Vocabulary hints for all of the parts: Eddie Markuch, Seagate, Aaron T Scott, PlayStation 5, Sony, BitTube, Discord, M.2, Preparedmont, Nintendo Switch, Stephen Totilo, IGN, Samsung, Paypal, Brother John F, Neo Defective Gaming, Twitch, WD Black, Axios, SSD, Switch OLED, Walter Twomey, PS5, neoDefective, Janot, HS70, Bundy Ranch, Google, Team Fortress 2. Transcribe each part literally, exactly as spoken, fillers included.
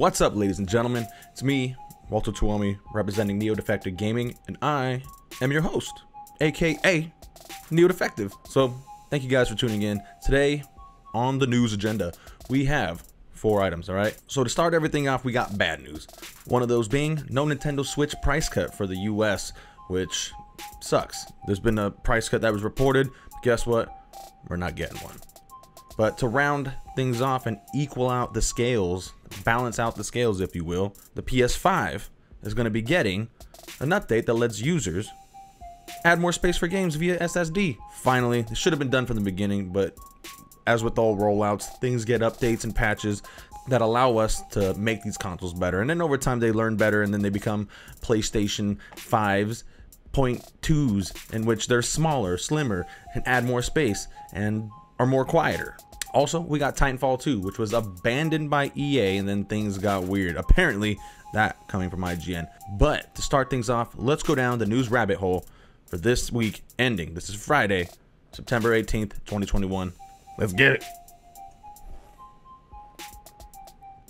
What's up, ladies and gentlemen? It's me, Walter Twomey, representing Neo Defective Gaming, and I am your host, aka Neo Defective. So thank you guys for tuning in. Today on the news agenda, we have four items, all right? So to start everything off, we got bad news. One of those being no Nintendo Switch price cut for the U S, which sucks. There's been a price cut that was reported, but guess what? We're not getting one. But to round things off and equal out the scales, balance out the scales, if you will, the P S five is going to be getting an update that lets users add more space for games via S S D. Finally, this should have been done from the beginning, but as with all rollouts, things get updates and patches that allow us to make these consoles better. And then over time, they learn better, and then they become PlayStation fives. point twos, in which they're smaller, slimmer, and add more space and are more quieter. Also, we got Titanfall two, which was abandoned by E A, and then things got weird. Apparently, that coming from I G N. But to start things off, let's go down the news rabbit hole for this week ending. This is Friday, September eighteenth, twenty twenty-one. Let's get it.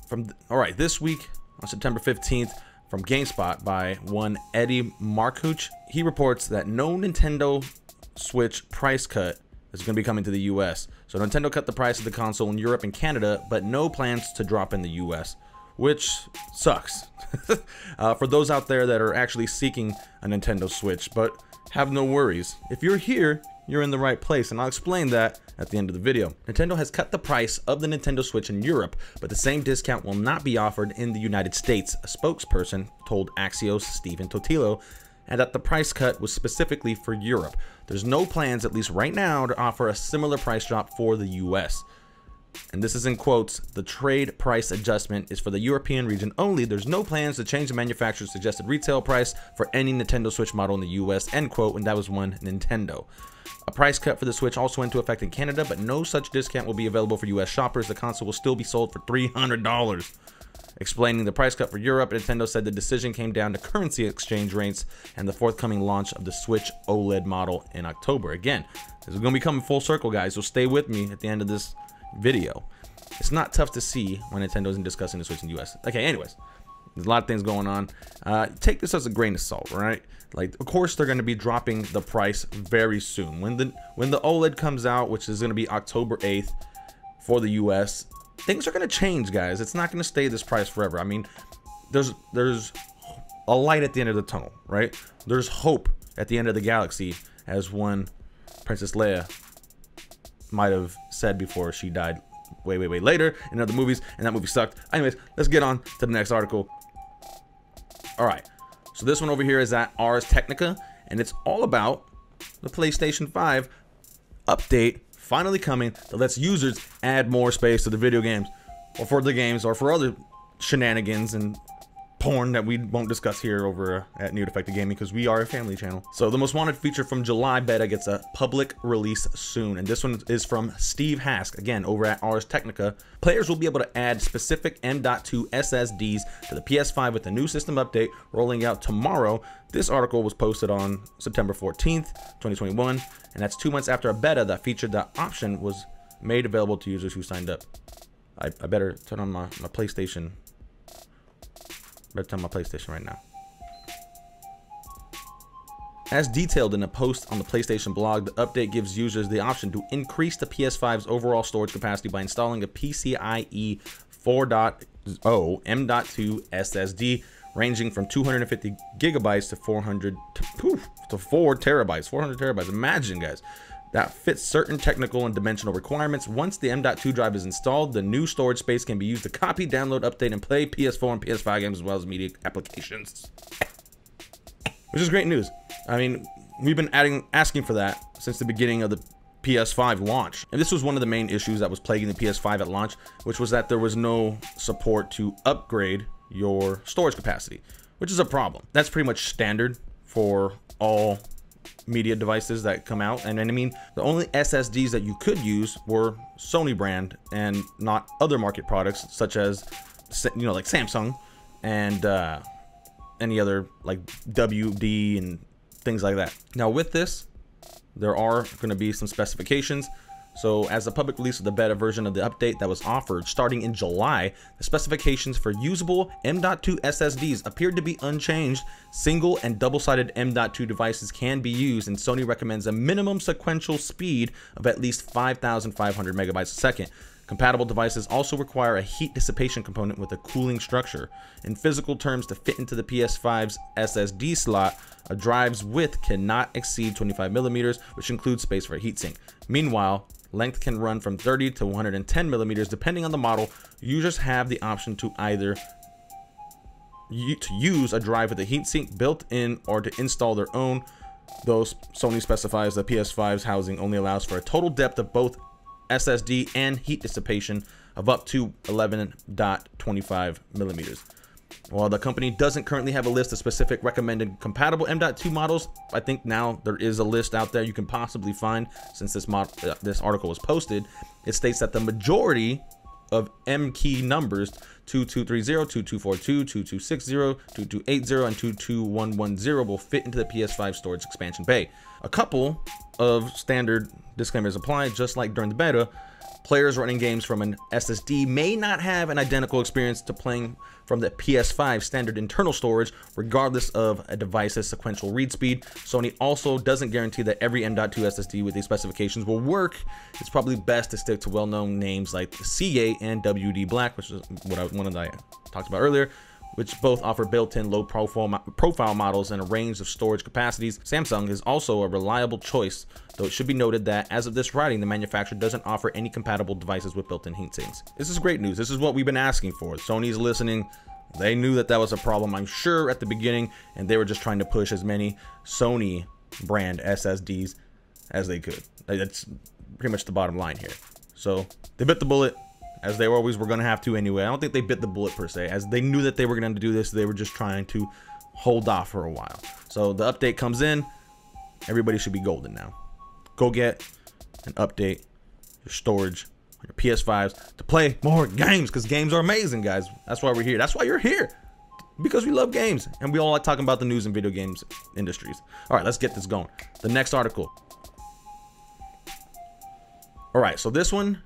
From th All right, this week on September fifteenth, from Gamespot by one Eddie Markuch, he reports that no Nintendo Switch price cut is going to be coming to the U S. So Nintendo cut the price of the console in Europe and Canada, but no plans to drop in the U S, which sucks. uh, for those out there that are actually seeking a Nintendo Switch, but have no worries. If you're here, you're in the right place, and I'll explain that at the end of the video. Nintendo has cut the price of the Nintendo Switch in Europe, but the same discount will not be offered in the United States, a spokesperson told Axios Stephen Totilo, and that the price cut was specifically for Europe. There's no plans, at least right now, to offer a similar price drop for the U S. And this is in quotes, the trade price adjustment is for the European region only. There's no plans to change the manufacturer's suggested retail price for any Nintendo Switch model in the U S, end quote, and that was one Nintendo. A price cut for the Switch also went into effect in Canada, but no such discount will be available for U S shoppers. The console will still be sold for three hundred dollars. Explaining the price cut for Europe, Nintendo said the decision came down to currency exchange rates and the forthcoming launch of the Switch OLED model in October. Again, this is going to be coming full circle, guys, so stay with me at the end of this video. It's not tough to see when Nintendo isn't discussing the Switch in the U S. Okay, anyways. There's a lot of things going on. Uh, take this as a grain of salt, right? Like, of course, they're going to be dropping the price very soon. When the when the OLED comes out, which is going to be October eighth for the U S, things are going to change, guys. It's not going to stay this price forever. I mean, there's there's a light at the end of the tunnel, right? There's hope at the end of the galaxy, as one Princess Leia might have said before she died way, way, way later in other movies, and that movie sucked. Anyways, let's get on to the next article. All right, so this one over here is at Ars Technica, and it's all about the PlayStation five update finally coming that lets users add more space to the video games, or for the games, or for other shenanigans and porn that we won't discuss here over at Neo Defective Gaming because we are a family channel. So the most wanted feature from July beta gets a public release soon, and this one is from Steve Hask, again over at Ars Technica. Players will be able to add specific M dot two S S Ds to the P S five with the new system update rolling out tomorrow. This article was posted on September fourteenth, twenty twenty-one, and that's two months after a beta that featured that option was made available to users who signed up. I, I better turn on my, my PlayStation. Better turn my PlayStation right now. As detailed in a post on the PlayStation blog, the update gives users the option to increase the P S five's overall storage capacity by installing a P C I E four point oh M dot two S S D ranging from two hundred fifty gigabytes to four hundred to, poof, to four terabytes. four hundred terabytes. Imagine, guys. That fits certain technical and dimensional requirements. Once the M dot two drive is installed, the new storage space can be used to copy, download, update, and play P S four and P S five games as well as media applications. Which is great news. I mean, we've been adding, asking for that since the beginning of the P S five launch. And this was one of the main issues that was plaguing the P S five at launch, which was that there was no support to upgrade your storage capacity, which is a problem. That's pretty much standard for all media devices that come out, and, and I mean the only S S Ds that you could use were Sony brand and not other market products such as, you know, like Samsung and uh, any other like W D and things like that. Now with this, there are going to be some specifications, So as the public release of the beta version of the update that was offered starting in July, the specifications for usable M dot two S S Ds appeared to be unchanged. Single and double-sided M dot two devices can be used, and Sony recommends a minimum sequential speed of at least five thousand five hundred megabytes a second. Compatible devices also require a heat dissipation component with a cooling structure. In physical terms, to fit into the P S five's S S D slot, a drive's width cannot exceed twenty-five millimeters, which includes space for a heatsink. Meanwhile, length can run from thirty to one hundred ten millimeters depending on the model. Users have the option to either to use a drive with a heatsink built in or to install their own, though Sony specifies the P S five's housing only allows for a total depth of both S S D and heat dissipation of up to eleven point two five millimeters. While the company doesn't currently have a list of specific recommended compatible M dot two models, I think now there is a list out there you can possibly find since this mod uh, this article was posted. It states that the majority of M key numbers two two three zero, two two four two, two two six zero, two two eight zero, and two two one one zero will fit into the P S five storage expansion bay. A couple of standard disclaimers apply. Just like during the beta, players running games from an S S D may not have an identical experience to playing from the P S five standard internal storage, regardless of a device's sequential read speed. Sony also doesn't guarantee that every M dot two S S D with these specifications will work. It's probably best to stick to well-known names like Seagate and W D Black, which is what I, one that I talked about earlier, which both offer built-in low-profile profile models and a range of storage capacities. Samsung is also a reliable choice, though it should be noted that as of this writing, the manufacturer doesn't offer any compatible devices with built-in heatsinks. This is great news. This is what we've been asking for. Sony's listening. They knew that that was a problem, I'm sure, at the beginning, and they were just trying to push as many Sony brand S S Ds as they could. That's pretty much the bottom line here. So they bit the bullet, as they always were going to have to anyway. I don't think they bit the bullet per se, as they knew that they were going to do this. They were just trying to hold off for a while. So the update comes in. Everybody should be golden now. Go get and update your storage, your P S fives, to play more games, because games are amazing, guys. That's why we're here. That's why you're here, because we love games and we all like talking about the news and video games industries. All right, let's get this going. The next article. All right, so this one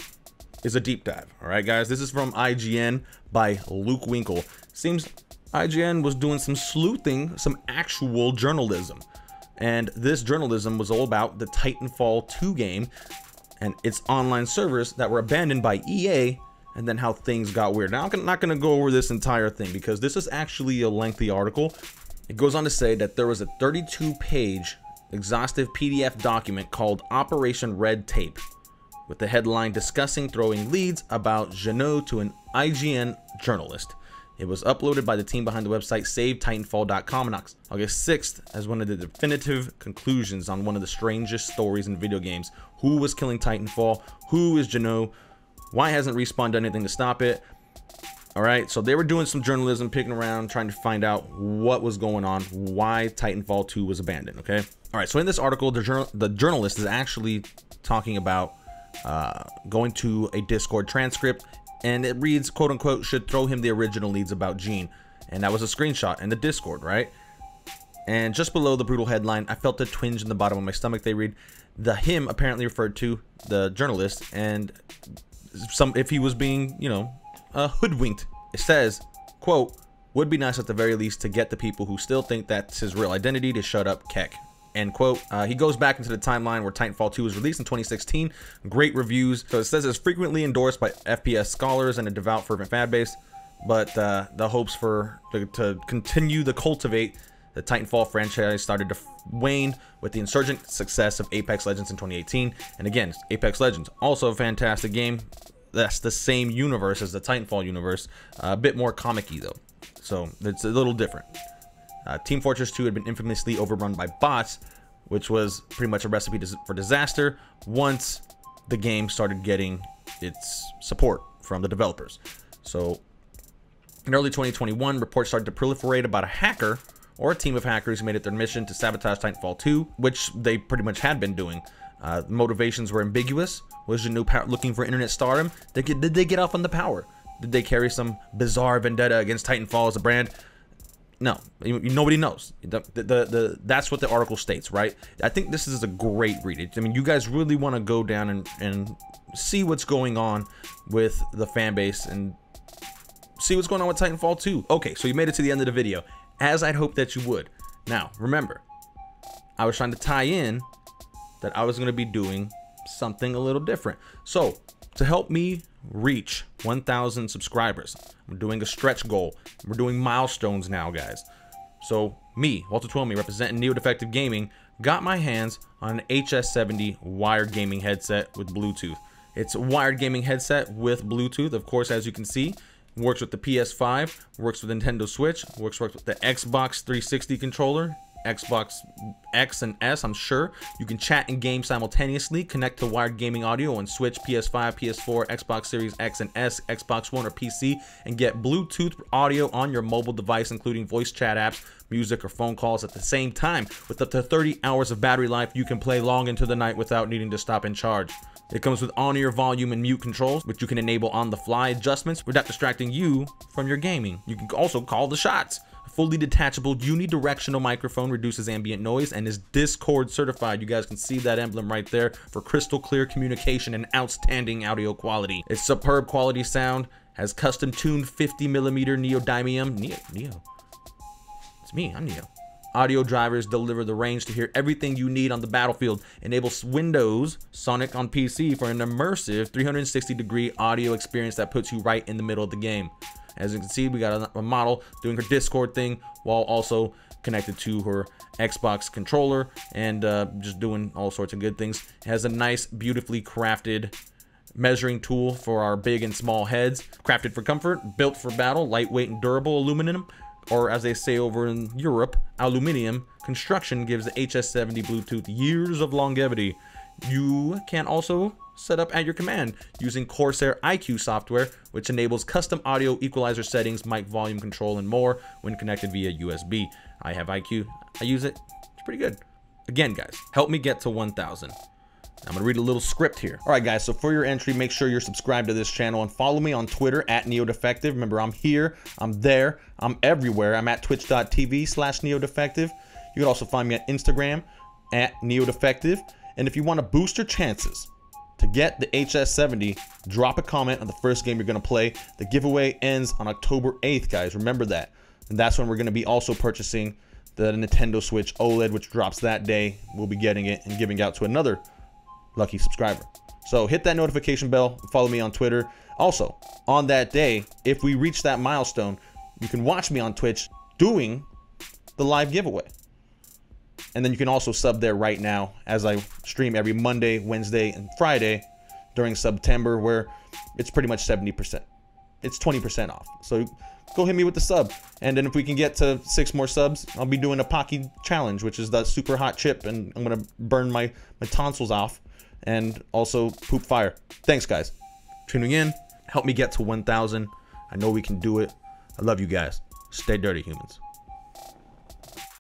is a deep dive. All right, guys, this is from I G N by Luke Winkle. Seems I G N was doing some sleuthing, some actual journalism. And this journalism was all about the Titanfall two game and its online servers that were abandoned by E A, and then how things got weird. Now, I'm not gonna go over this entire thing because this is actually a lengthy article. It goes on to say that there was a thirty-two page exhaustive P D F document called Operation Red Tape, with the headline discussing throwing leads about Janot to an I G N journalist. It was uploaded by the team behind the website Save Titanfall dot com on August sixth as one of the definitive conclusions on one of the strangest stories in video games. Who was killing Titanfall? Who is Janot? Why hasn't Respawn done anything to stop it? All right, so they were doing some journalism, picking around, trying to find out what was going on, why Titanfall two was abandoned, okay? All right, so in this article, the, journal the journalist is actually talking about uh going to a Discord transcript, and it reads, quote unquote, should throw him the original leads about Gene. And that was a screenshot in the Discord, right? And just below the brutal headline, I felt a twinge in the bottom of my stomach. They read, the him apparently referred to the journalist, and some if he was being, you know, uh, hoodwinked. It says, quote, would be nice at the very least to get the people who still think that's his real identity to shut up, Keck. End quote. Uh, he goes back into the timeline where Titanfall two was released in twenty sixteen. Great reviews. So it says it's frequently endorsed by F P S scholars and a devout fervent fan base, but uh, the hopes for to, to continue to cultivate the Titanfall franchise started to wane with the insurgent success of Apex Legends in twenty eighteen. And again, Apex Legends, also a fantastic game. That's the same universe as the Titanfall universe. Uh, a bit more comic-y though. So it's a little different. Uh, Team Fortress two had been infamously overrun by bots, which was pretty much a recipe for disaster once the game started getting its support from the developers. So in early twenty twenty-one, reports started to proliferate about a hacker or a team of hackers who made it their mission to sabotage Titanfall two, which they pretty much had been doing. Uh, motivations were ambiguous. Was Janot looking for internet stardom? Did they, get, did they get off on the power? Did they carry some bizarre vendetta against Titanfall as a brand? No, nobody knows. The, the, the, that's what the article states, right? I think this is a great read. I mean, you guys really want to go down and, and see what's going on with the fan base and see what's going on with Titanfall two. Okay, so you made it to the end of the video, as I'd hoped that you would. Now, remember, I was trying to tie in that I was going to be doing something a little different. So, to help me reach one thousand subscribers, I'm doing a stretch goal. We're doing milestones now, guys. So me, Walter Twomey, representing Neo Defective Gaming, got my hands on an H S seventy wired gaming headset with Bluetooth. It's a wired gaming headset with Bluetooth, of course, as you can see. Works with the P S five, works with Nintendo Switch, works, works with the Xbox three sixty controller, Xbox X and S, I'm sure. You can chat and game simultaneously, connect to wired gaming audio on Switch, P S five, P S four, Xbox Series X and S, Xbox One, or P C, and get Bluetooth audio on your mobile device, including voice chat apps, music, or phone calls at the same time. With up to thirty hours of battery life, you can play long into the night without needing to stop and charge. It comes with on-ear volume and mute controls, which you can enable on-the-fly adjustments without distracting you from your gaming. You can also call the shots. Fully detachable unidirectional microphone, reduces ambient noise, and is Discord certified. You guys can see that emblem right there for crystal clear communication and outstanding audio quality. It's superb quality sound, has custom tuned fifty millimeter neodymium. Neo, Neo. It's me, I'm Neo. Audio drivers deliver the range to hear everything you need on the battlefield. Enables Windows Sonic on P C for an immersive three sixty degree audio experience that puts you right in the middle of the game. As you can see, we got a model doing her Discord thing while also connected to her Xbox controller and uh, just doing all sorts of good things. It has a nice, beautifully crafted measuring tool for our big and small heads. Crafted for comfort, built for battle, lightweight and durable aluminum, or as they say over in Europe, aluminium. Construction gives the H S seventy Bluetooth years of longevity. You can also set up at your command using Corsair iCUE software, which enables custom audio equalizer settings, mic volume control, and more when connected via U S B. I have iCUE, I use it, it's pretty good. Again, guys, help me get to one thousand. I'm gonna read a little script here. All right, guys, so for your entry, make sure you're subscribed to this channel and follow me on Twitter at NeoDefective. Remember, I'm here, I'm there, I'm everywhere. I'm at twitch dot T V slash NeoDefective. You can also find me on Instagram at NeoDefective. And if you wanna boost your chances to get the H S seventy, drop a comment on the first game you're going to play. The giveaway ends on October eighth, guys. Remember that. And that's when we're going to be also purchasing the Nintendo Switch OLED, which drops that day. We'll be getting it and giving out to another lucky subscriber. So hit that notification bell. Follow me on Twitter. Also, on that day, if we reach that milestone, you can watch me on Twitch doing the live giveaway. And then you can also sub there right now as I stream every Monday, Wednesday, and Friday during September, where it's pretty much seventy percent. It's twenty percent off. So go hit me with the sub. And then if we can get to six more subs, I'll be doing a Pocky challenge, which is the super hot chip. And I'm going to burn my, my tonsils off and also poop fire. Thanks, guys. Tuning in. Help me get to one thousand. I know we can do it. I love you guys. Stay dirty, humans.